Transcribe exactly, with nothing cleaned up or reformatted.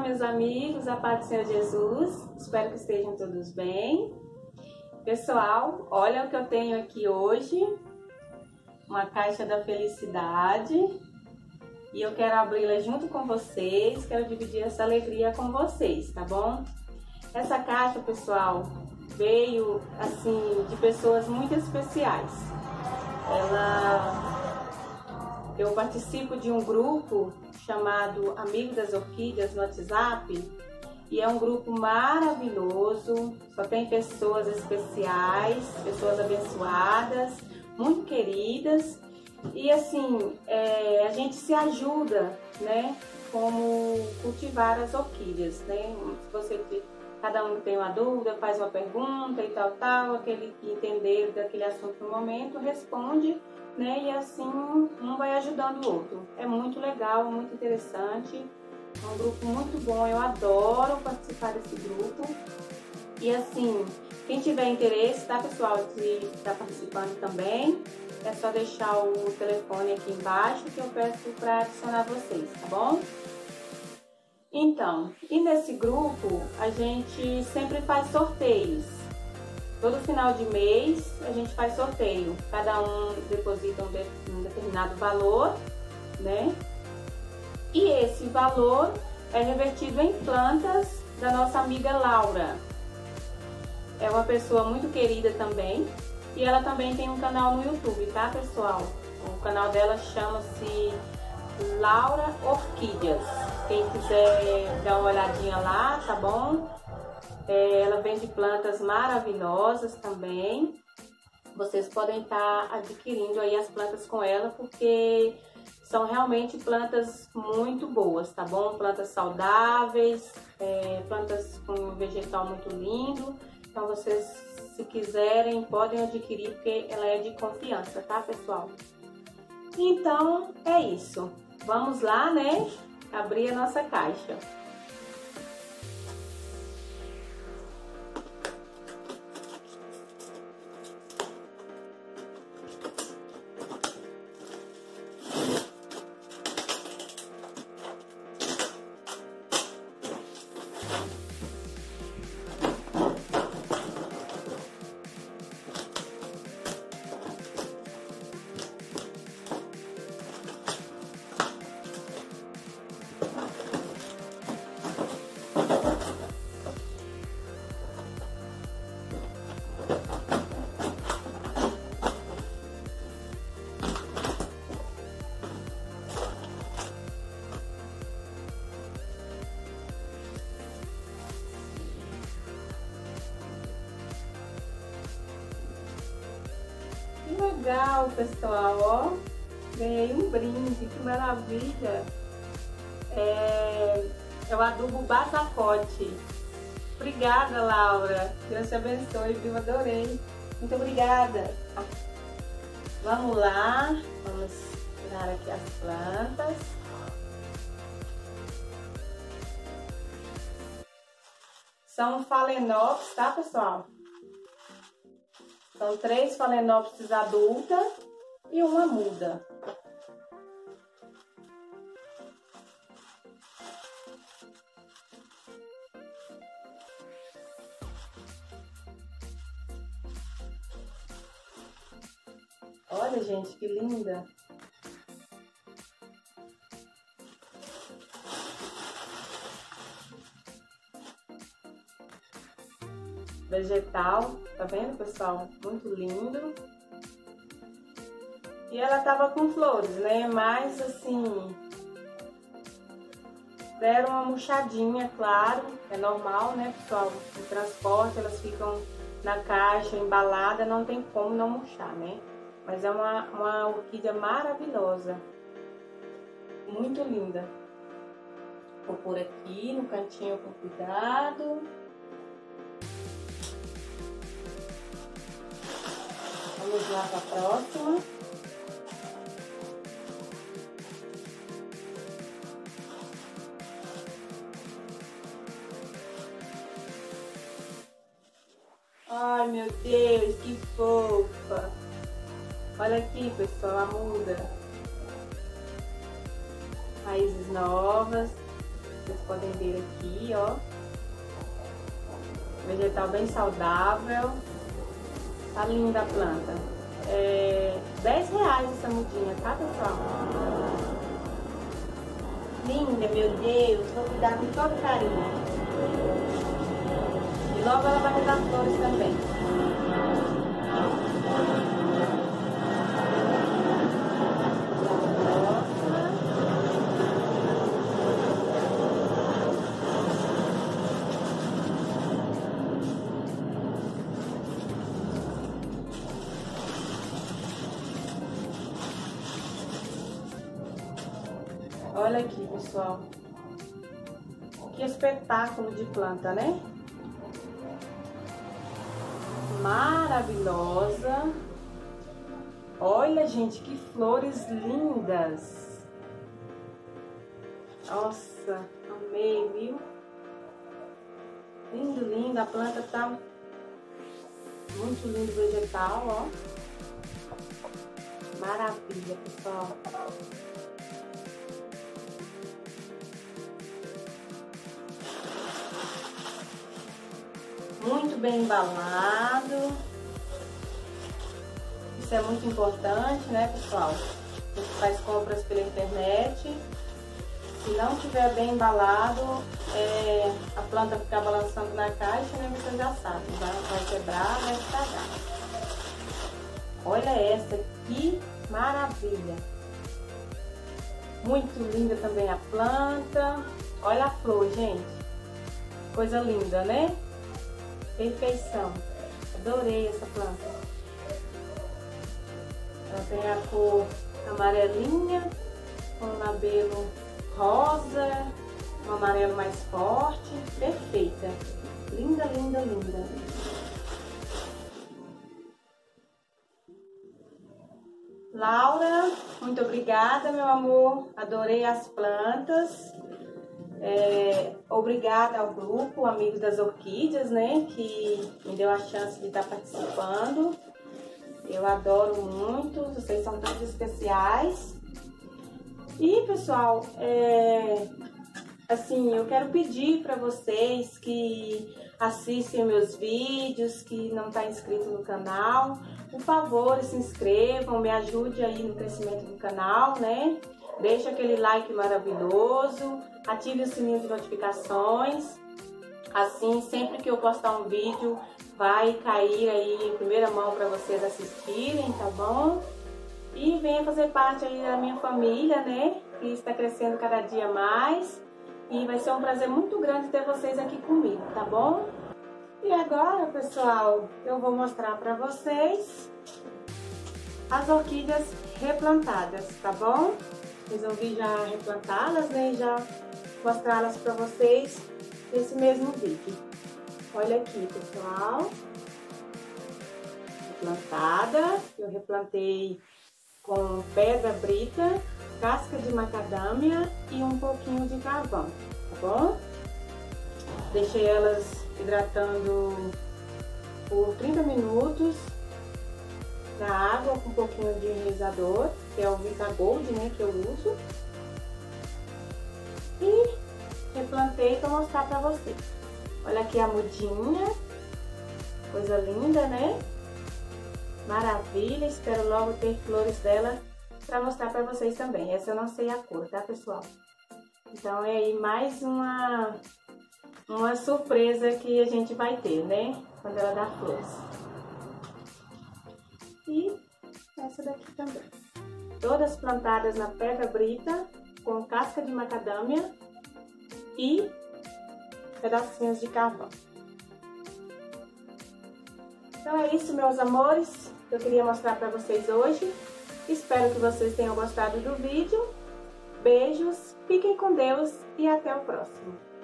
Olá, meus amigos, a paz do Senhor Jesus, espero que estejam todos bem. Pessoal, olha o que eu tenho aqui hoje, uma caixa da felicidade, e eu quero abri-la junto com vocês, quero dividir essa alegria com vocês, tá bom? Essa caixa, pessoal, veio, assim, de pessoas muito especiais. Ela... Eu participo de um grupo chamado Amigos das Orquídeas no WhatsApp e é um grupo maravilhoso, só tem pessoas especiais, pessoas abençoadas, muito queridas e assim, é, a gente se ajuda, né, como cultivar as orquídeas, né, você, cada um tem uma dúvida, faz uma pergunta e tal, tal, aquele que entender daquele assunto no momento responde. Né? E assim um vai ajudando o outro. É muito legal, muito interessante. É um grupo muito bom, eu adoro participar desse grupo. E assim, quem tiver interesse, tá pessoal, que está participando também, é só deixar o telefone aqui embaixo que eu peço para adicionar vocês, tá bom? Então, e nesse grupo a gente sempre faz sorteios. Todo final de mês a gente faz sorteio, cada um deposita um determinado valor, né? E esse valor é revertido em plantas da nossa amiga Laura. É uma pessoa muito querida também e ela também tem um canal no YouTube, tá pessoal? O canal dela chama-se Laura Orquídeas. Quem quiser dar uma olhadinha lá, tá bom? Ela vende plantas maravilhosas também, vocês podem estar adquirindo aí as plantas com ela, porque são realmente plantas muito boas, tá bom? Plantas saudáveis, é, plantas com um vegetal muito lindo, então vocês, se quiserem, podem adquirir, porque ela é de confiança, tá pessoal? Então, é isso, vamos lá, né? Abrir a nossa caixa. Legal, pessoal, ó, ganhei um brinde, que maravilha, é, é o adubo batacote. Obrigada, Laura, Deus te abençoe, viu, adorei, muito obrigada. Vamos lá, vamos tirar aqui as plantas. São falenópsis, tá, pessoal? São três falenópsis adultas e uma muda. Olha, gente, que linda! Vegetal, tá vendo, pessoal? Muito lindo. E ela tava com flores, né? Mas assim, deram uma murchadinha, claro. É normal, né, pessoal? No transporte, elas ficam na caixa, embalada, não tem como não murchar, né? Mas é uma, uma orquídea maravilhosa. Muito linda. Vou por aqui no cantinho com cuidado. Vamos lá para a próxima. Ai, meu Deus, que fofa! Olha aqui, pessoal, a muda. Raízes novas. vocês podem ver aqui, ó. Vegetal bem saudável. Tá linda a planta. É dez reais essa mudinha, tá, pessoal? Linda, meu Deus. Vou cuidar com todo carinho. E logo ela vai me dar flores também. Olha aqui, pessoal, que espetáculo de planta, né? Maravilhosa. Olha, gente, que flores lindas. Nossa, amei, viu? Lindo, lindo. A planta tá muito linda, vegetal, ó. Maravilha, pessoal. Muito bem embalado. Isso é muito importante, né, pessoal? A gente faz compras pela internet. Se não tiver bem embalado, é, a planta ficar balançando na caixa, né? Você já sabe, vai, vai quebrar, vai estragar. Olha essa, que maravilha! Muito linda também a planta. Olha a flor, gente. Coisa linda, né? Perfeição. Adorei essa planta. Ela tem a cor amarelinha, com um labelo rosa, um amarelo mais forte. Perfeita. Linda, linda, linda. Laura, muito obrigada, meu amor. Adorei as plantas. É, obrigada ao grupo Amigos das Orquídeas, né, que me deu a chance de estar participando. Eu adoro muito, vocês são todos especiais. E, pessoal, é, assim, eu quero pedir para vocês que assistem meus vídeos, que não tá inscrito no canal, por favor, se inscrevam, me ajude aí no crescimento do canal, né? Deixa aquele like maravilhoso, ative o sininho de notificações, assim sempre que eu postar um vídeo vai cair aí em primeira mão para vocês assistirem, tá bom? E venha fazer parte aí da minha família, né? Que está crescendo cada dia mais e vai ser um prazer muito grande ter vocês aqui comigo, tá bom? E agora, pessoal, eu vou mostrar para vocês as orquídeas replantadas, tá bom? Resolvi já replantá-las, né, e já mostrá-las para vocês nesse mesmo vídeo. Olha aqui, pessoal. Replantada. Eu replantei com pedra brita, casca de macadâmia e um pouquinho de carvão, tá bom? Deixei elas hidratando por trinta minutos. Na água com um pouquinho de higienizador, que é o Vita Gold, né, que eu uso. E replantei para mostrar para vocês. Olha aqui a mudinha, coisa linda, né? Maravilha, espero logo ter flores dela para mostrar para vocês também. Essa eu não sei a cor, tá, pessoal? Então é aí mais uma, uma surpresa que a gente vai ter, né, quando ela dá flores. E essa daqui também. Todas plantadas na pedra brita, com casca de macadâmia e pedacinhos de carvão. Então é isso, meus amores, que eu queria mostrar para vocês hoje. Espero que vocês tenham gostado do vídeo. Beijos, fiquem com Deus e até o próximo.